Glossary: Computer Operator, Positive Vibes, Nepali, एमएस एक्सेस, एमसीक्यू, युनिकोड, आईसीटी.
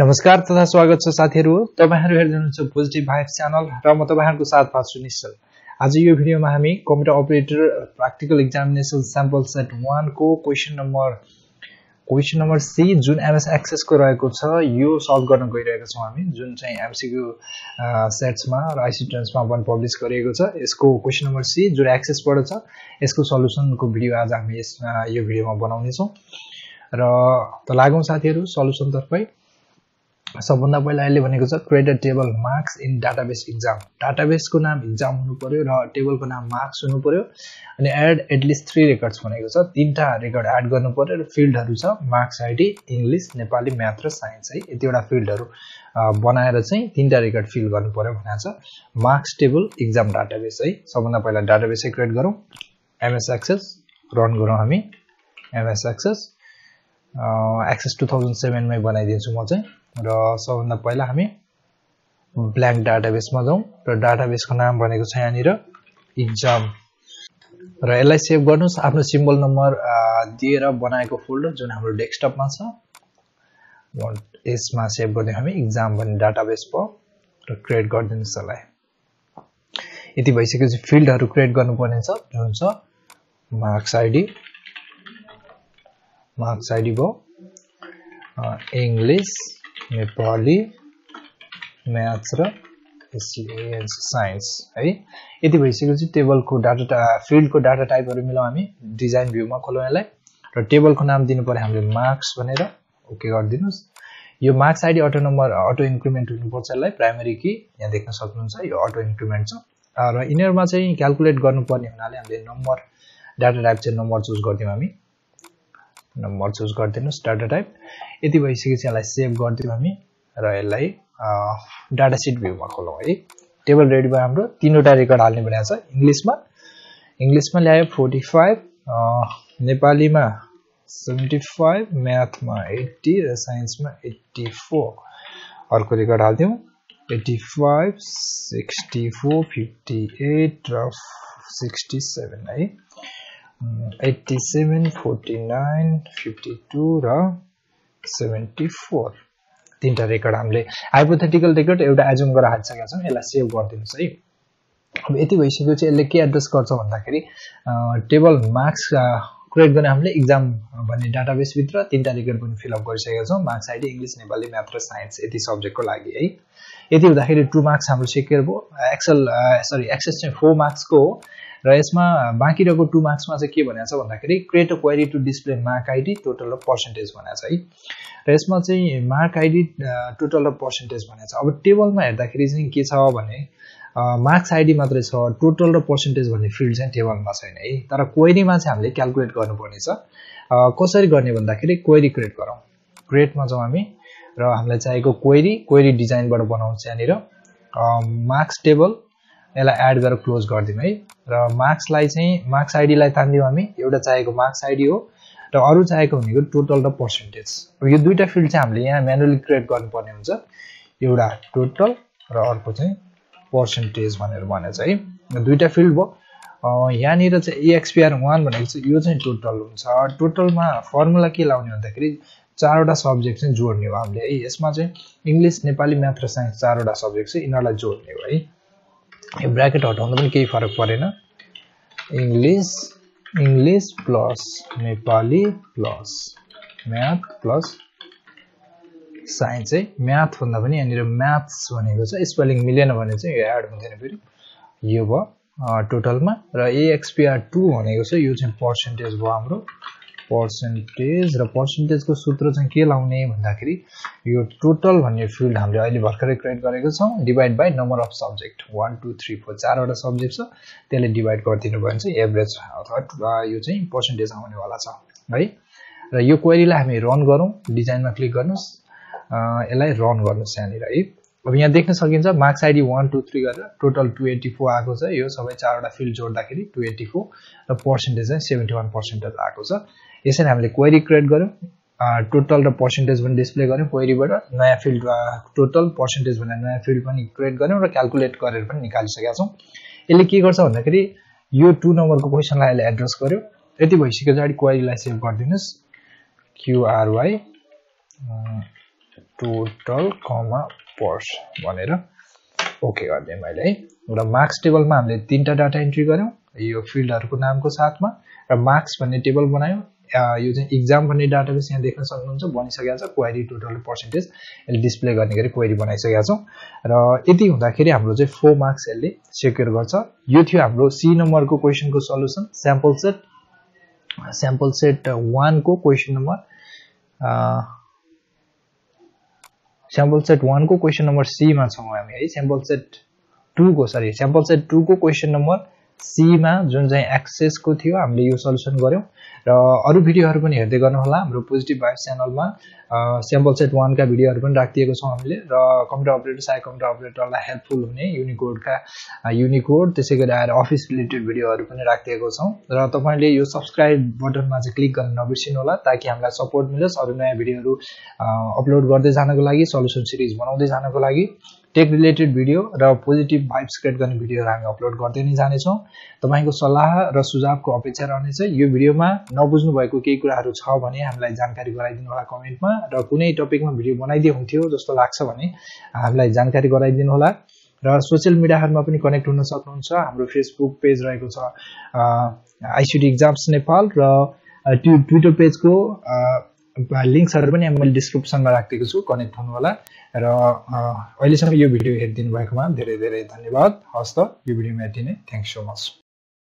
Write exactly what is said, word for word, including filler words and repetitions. नमस्कार तथा स्वागत छ साथीहरु, तपाईहरु हेर्दै हुनुहुन्छ पोजिटिभ भाइब्स च्यानल र म तपाईहरुको साथमा छु निश्चल। आज यो भिडियोमा हामी computer operator practical examination sample set एक को question number question number C जुन एमएस एक्सेस को रहेको छ यो सल्भ गर्न गइरहेका छौं हामी, जुन चाहिँ एमसीक्यू सेट्समा र आईसी ट्रान्समा वन पब्लिश गरिएको छ। यसको क्वेशन नम्बर सी जुन एक्सेस बाट छ यसको सल्युसनको भिडियो आज हामी यस यो भिडियोमा बनाउने छौं र त लागौं साथीहरु सल्युसन तर्फै। सबभन्दा पहिला यसले भनेको छ create a table marks in database exam. Database को नाम एक्जाम हुनु पर्यो र टेबल को नाम मार्क्स हुनु पर्यो अनि एड एटलिस्ट थ्री रेकर्ड्स भनेको छ, तीनटा रेकर्ड एड गर्नु पर्यो र फिल्डहरु छ marks ID English Nepali math र साइन्स है, यति वटा फिल्डहरु बनाएर चाहिँ तीनटा रेकर्ड फिल गर्नु पर्यो भनेको छ मार्क्स टेबल एक्जाम डाटाबेस है। सबभन्दा पहिला डाटाबेस क्रिएट गरौं, एमएस एक्सेस रन गरौं हामी, एमएस एक्सेस Access two thousand seven मै बनाइदिन्छु म चाहिँ र सबभन्दा पहिला हामी ब्ल्याङ्क डाटाबेस मा जाऊ र डाटाबेस को नाम भनेको छ यानी र एक्जाम र यसलाई सेभ गर्नुस् आफ्नो सिम्बल नम्बर दिएर बनाएको फोल्डर जुन हाम्रो डेस्कटप मा छ यसमा सेभ गर्ने हामी एक्जाम भन्ने डाटाबेस प र क्रिएट गर्दिनुस् यसलाई। यति भइसकेपछि फिल्डहरु क्रिएट गर्नुपर्ने छ जुन छ मार्क्स आईडी मार्क्स आईडी भयो इंग्लिश नेपाली म्याथ्स र साइन्स साइन्स है। यति भइसकेपछि टेबल को डाटा फिल्ड को डाटा टाइपहरु मिलाउ हामी, डिजाइन भ्यू मा खोलौ यसलाई र टेबल को नाम दिनु पर्यो हामीले मार्क्स भनेर ओके गर्दिनुस्। यो marks ID auto number auto increment हुनु पर्छ, यसलाई प्राइमरी की यहाँ देख्न सक्नुहुन्छ यो अटो इन्क्रिमेन्ट छ र यिनहरुमा चाहिँ क्याल्कुलेट गर्नुपर्ने हुनाले हामीले नम्बर डाटा टाइप चाहिँ नम्बर चुज गर्दियौ हामी, नम्बर चुज गर्दिनुस् डाटा टाइप। यति भइसकेपछि यसलाई सेभ गर्दियौ हामी र यसलाई डाटा सिट भ्यू मा खोलौ है। टेबल रेडी भयो हाम्रो, तीनवटा रेकर्ड हाल्ने भनेको छ, इंग्लिश मा इंग्लिश मा ल्यायो फोर्टी फाइभ, नेपाली मा सेभेन्टी फाइभ, म्याथ मा एटी र साइन्स मा एटी फोर। अर्को रेकर्ड हाल्दियौ eighty five, sixty four, fifty eight र सिक्सटी सेभेन है, eighty seven, forty nine, fifty two र सेभेन्टी फोर। तीनटा रेकर्ड हामीले हाइपोथेटिकल रेकर्ड एउटा एज्युम गरेर हालिसकेका छौं, यसलाई सेभ गर्दिनुस् है। अब यति भइसकेपछि यसले के एड्रेस गर्छ भन्दाखेरि टेबल मार्क्स क्रिएट गर्ने हामीले एक्जाम भन्ने डाटाबेस भित्र तीनटा रेकर्ड पनि फिल अप गरिसकेका छौं marks ID English Nepali math र साइन्स यति सब्जेक्टको लागि है। यति हुँदाखेरि टु मार्क्स हाम्रो सेक्युर भयो, एक्सेल सरी एक्सेस चाहिँ फोर मार्क्स को हो र यसमा बाँकी रहेको टु मार्क्स मा चाहिँ के भनेको छ भन्दाखेरि create a query to display mark ID total of percentage भनेको छ है, र यसमा चाहिँ mark ID total of percentage भनेको छ। अब टेबलमा हेर्दाखेरि चाहिँ के छ भने मार्क्स आईडी मात्रै छ, टोटल र पर्सेन्टेज भन्ने फिल्ड चाहिँ टेबलमा छैन है, तर क्वेरीमा चाहिँ हामीले क्याल्कुलेट गर्नुपर्ने छ। कसरी गर्ने भन्दाखेरि क्वेरी क्रिएट गरौं, क्रिएटमा जाऊ हामी र हामीलाई चाहिएको क्वेरी क्वेरी डिजाइनबाट बनाउँछ यानी र मार्क्स टेबल यसलाई एड गरेर क्लोज गर्दियौ है र मार्क्स लाई चाहिँ मार्क्स आईडी लाई तान्दियौ हामी, एउटा चाहिएको मार्क्स आईडी हो र अरु चाहिएको भनेको टोटल र पर्सेन्टेज। अब यो दुईटा फिल्ड चाहिँ हामीले यहाँ म्यानुअली क्रिएट गर्नुपर्ने हुन्छ, एउटा टोटल र अर्को चाहिँ पर्सेन्टेज भनेर भनेछ है, दुईटा फिल्ड भयो। यहाँनिर चाहिँ एक्सपीआर एक भनेको चाहिँ यो चाहिँ टोटल हुन्छ, टोटलमा फर्मुला के लाउने भन्दाखेरि चारवटा सब्जेक्ट चाहिँ जोड्ने हो हामीले है, यसमा चाहिँ इंग्लिश नेपाली म्याथ र साइन्स चारवटा सब्जेक्ट चाहिँ यिनलाई जोड्ने हो है। यो ब्रैकेट हटाउँदा पनि केही फरक परेन, English English plus Nepali plus math plus science है, म्याथ भन्दा पनि यहाँ म्याथ्स भनेको छ स्पेलिङ मिलेन भने चाहिँ यो एड हुँदैन, फेरि यो भयो टोटलमा। र एक्सपीआर टू भनेको छ यो चाहिँ पर्सेन्टेज भयो हाम्रो, पर्सेन्टेज र पर्सेन्टेजको सूत्र चाहिँ के लाउने भन्दाखेरि यो टोटल भन्ने फिल्ड हामीले अहिले भर्खरै क्रिएट गरेको छौं divide by number of subject one two three four, चारवटा सब्जेक्ट छ त्यसले डिवाइड गरिदिनु भयो भने चाहिँ एभरेज अथवा यो चाहिँ पर्सेन्टेज आउने वाला छ है। र यो क्वेरीलाई हामी रन गरौं, डिजाइनमा क्लिक गर्नुस्, यसलाई रन गर्नुस् यहाँनिर है। अब यहाँ देख्न सकिन्छ marks ID one two three गरेर टोटल टू एटी फोर आको छ, यो सबै चारवटा फिल्ड जोड्दाखेरि टू एटी फोर र पर्सेन्टेज चाहिँ सेभेन्टी वन पर्सेन्टेज आको छ। यसरी हामीले क्वेरी क्रिएट गर्यौ, टोटल र पर्सेन्टेज पनि डिस्प्ले गर्यौ क्वेरीबाट, नयाँ फिल्ड टोटल पर्सेन्टेज भन्ने नयाँ फिल्ड पनि क्रिएट गर्यौ र क्याल्कुलेट गरेर पनि निकालिसकेका छौं। यसले के गर्छ भन्दाखेरि यो टु नम्बरको क्वेशनलाई यसले एड्रेस गर्यो। यति भइसकेपछि क्वेरीलाई सेभ गर्दिनुस्, Q R Y total comma पर्स भनेर ओके गर्दै मैले है र मार्क्स टेबलमा हामीले तीनटा डाटा एन्ट्री गर्यौं यो फिल्डहरुको नामको साथमा र मार्क्स भन्ने टेबल बनायौं यो चाहिँ एक्जाम भन्ने डाटाबेस यहाँ देख्न सक्नुहुन्छ बनिसकेको छ क्वेरी टोटल पर्सेन्टेज यसले डिस्प्ले गर्ने गरी क्वेरी बनाइसकेका छौं र यति हुँदाखेरि हाम्रो चाहिँ चार मार्क्स यसले सेक्युर गर्छ यो थियो हाम्रो सी नम्बरको क्वेशनको solution sample set sample set एक को क्वेशन नम्बर सैंपल सेट एक को क्वेशन नंबर सी मा छौं हामी है सैंपल सेट टू को सरी सैंपल सेट टू को क्वेशन नंबर सी मा जुन चाहिँ एक्सेस को थियो हामीले यो सल्युसन गर्यौं र अरु भिडियोहरु पनि हेर्दै गर्नु होला हाम्रो पोजिटिभ भाइब्स च्यानलमा सैंपल सेट एक का भिडियोहरु पनि राखिएको छौं हामीले र कम्प्युटर अपरेटर साइ कम्प्युटर अपरेटरलाई हेल्पफुल हुने युनिकोड का युनिकोड त्यसैगरी आएर अफिस रिलेटेड भिडियोहरु पनि राखिएको छौं र तपाईले यो सब्स्क्राइब बटनमा चाहिँ क्लिक गर्न नबिर्सिनु होला ताकि हामीलाई सपोर्ट मिलोस् अरु नयाँ भिडियोहरु अपलोड गर्दै जानको लागि सल्युसन सिरिज बनाउँदै जानको लागि टेक रिलेटेड भिडियो र पोजिटिभ भाइब्स क्रिएट गर्ने भिडियोहरु हामी अपलोड गर्दै नै जाने छौं तपाईको सल्लाह र सुझावको अपेक्षा रहनेछ यो भिडियोमा नबुझ्नु भएको केही कुराहरु छ भने हामीलाई जानकारी गराइदिनु होला कमेन्टमा र कुनै टपिकमा भिडियो बनाइदिए हुन्थ्यो जस्तो लाग्छ भने हामीलाई जानकारी गराइदिनु होला र सोशल मिडियाहरुमा पनि कनेक्ट हुन सक्नुहुन्छ हाम्रो फेसबुक पेज रहेको छ आईसीटी एग्जाम्स नेपाल र ट्विटर पेजको लिंक्सहरु पनि मैले डिस्क्रिप्सनमा राखेको छु कनेक्ट हुनु होला र अहिले सम्म यो भिडियो हेरिदिनु भएकोमा धेरै धेरै धन्यवाद हस्त यो भिडियोमा यति नै थ्यांक्स सो मच